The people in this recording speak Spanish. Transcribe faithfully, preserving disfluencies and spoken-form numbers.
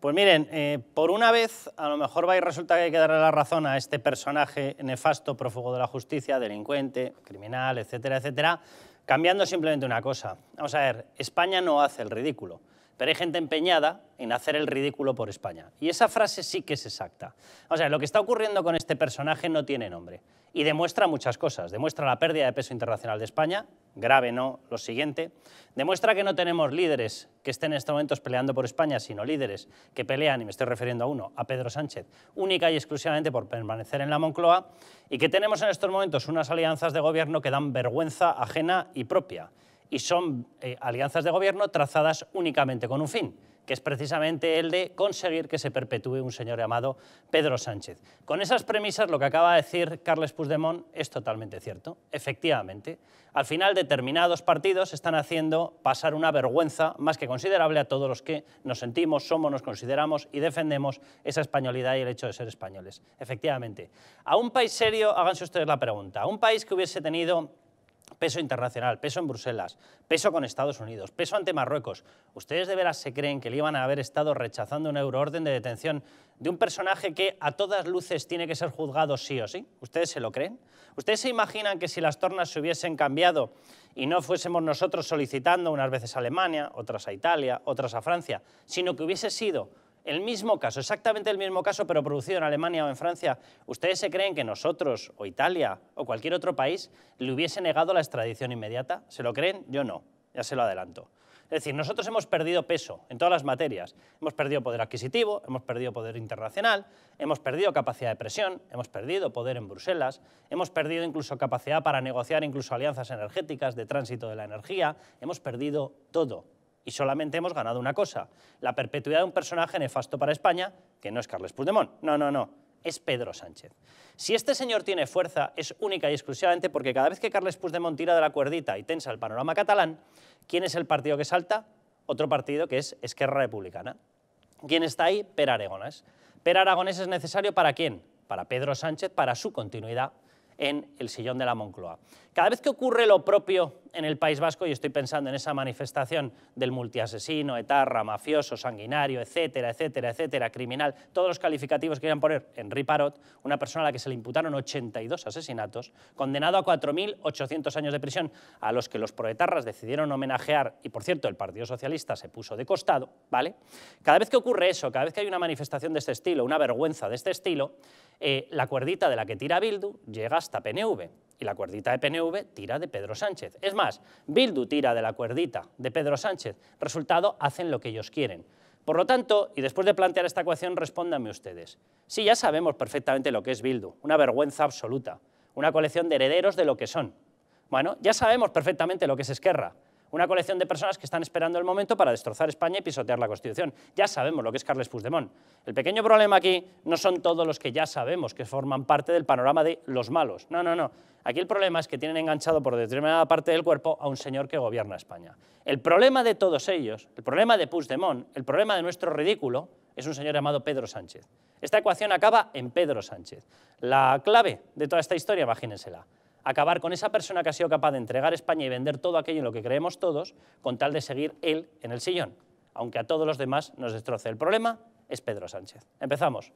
Pues miren, eh, por una vez a lo mejor va y resulta que hay que darle la razón a este personaje nefasto, prófugo de la justicia, delincuente, criminal, etcétera, etcétera, cambiando simplemente una cosa. Vamos a ver, España no hace el ridículo, pero hay gente empeñada en hacer el ridículo por España. Y esa frase sí que es exacta. O sea, lo que está ocurriendo con este personaje no tiene nombre. Y demuestra muchas cosas. Demuestra la pérdida de peso internacional de España, grave no, lo siguiente. Demuestra que no tenemos líderes que estén en estos momentos peleando por España, sino líderes que pelean, y me estoy refiriendo a uno, a Pedro Sánchez, única y exclusivamente por permanecer en la Moncloa, y que tenemos en estos momentos unas alianzas de gobierno que dan vergüenza ajena y propia. Y son eh, alianzas de gobierno trazadas únicamente con un fin, que es precisamente el de conseguir que se perpetúe un señor llamado Pedro Sánchez. Con esas premisas, lo que acaba de decir Carles Puigdemont es totalmente cierto. Efectivamente, al final determinados partidos están haciendo pasar una vergüenza más que considerable a todos los que nos sentimos, somos, nos consideramos y defendemos esa españolidad y el hecho de ser españoles. Efectivamente. A un país serio, háganse ustedes la pregunta, a un país que hubiese tenido peso internacional, peso en Bruselas, peso con Estados Unidos, peso ante Marruecos. ¿Ustedes de veras se creen que le iban a haber estado rechazando una euroorden de detención de un personaje que a todas luces tiene que ser juzgado sí o sí? ¿Ustedes se lo creen? ¿Ustedes se imaginan que si las tornas se hubiesen cambiado y no fuésemos nosotros solicitando unas veces a Alemania, otras a Italia, otras a Francia, sino que hubiese sido el mismo caso, exactamente el mismo caso, pero producido en Alemania o en Francia, ¿ustedes se creen que nosotros, o Italia, o cualquier otro país, le hubiese negado la extradición inmediata? ¿Se lo creen? Yo no, ya se lo adelanto. Es decir, nosotros hemos perdido peso en todas las materias. Hemos perdido poder adquisitivo, hemos perdido poder internacional, hemos perdido capacidad de presión, hemos perdido poder en Bruselas, hemos perdido incluso capacidad para negociar incluso alianzas energéticas de tránsito de la energía, hemos perdido todo. Y solamente hemos ganado una cosa, la perpetuidad de un personaje nefasto para España, que no es Carles Puigdemont, no, no, no, es Pedro Sánchez. Si este señor tiene fuerza es única y exclusivamente porque cada vez que Carles Puigdemont tira de la cuerdita y tensa el panorama catalán, ¿quién es el partido que salta? Otro partido que es Esquerra Republicana. ¿Quién está ahí? Pere Aragonés. Pere Aragonés es necesario ¿para quién? Para Pedro Sánchez, para su continuidad en el sillón de la Moncloa. Cada vez que ocurre lo propio en el País Vasco, y estoy pensando en esa manifestación del multiasesino, etarra, mafioso, sanguinario, etcétera, etcétera, etcétera, criminal, todos los calificativos que quieran poner, Henri Parot, una persona a la que se le imputaron ochenta y dos asesinatos, condenado a cuatro mil ochocientos años de prisión, a los que los proetarras decidieron homenajear, y por cierto el Partido Socialista se puso de costado, ¿vale? Cada vez que ocurre eso, cada vez que hay una manifestación de este estilo, una vergüenza de este estilo, eh, la cuerdita de la que tira Bildu llega hasta P N V, y la cuerdita de P N V tira de Pedro Sánchez. Es más, Bildu tira de la cuerdita de Pedro Sánchez. Resultado, hacen lo que ellos quieren. Por lo tanto, y después de plantear esta ecuación, respóndanme ustedes. Sí, ya sabemos perfectamente lo que es Bildu, una vergüenza absoluta, una colección de herederos de lo que son. Bueno, ya sabemos perfectamente lo que es Esquerra, una colección de personas que están esperando el momento para destrozar España y pisotear la Constitución. Ya sabemos lo que es Carles Puigdemont. El pequeño problema aquí no son todos los que ya sabemos que forman parte del panorama de los malos. No, no, no. Aquí el problema es que tienen enganchado por determinada parte del cuerpo a un señor que gobierna España. El problema de todos ellos, el problema de Puigdemont, el problema de nuestro ridículo, es un señor llamado Pedro Sánchez. Esta ecuación acaba en Pedro Sánchez. La clave de toda esta historia, imagínensela, acabar con esa persona que ha sido capaz de entregar España y vender todo aquello en lo que creemos todos, con tal de seguir él en el sillón, aunque a todos los demás nos destroce. El problema es Pedro Sánchez. Empezamos.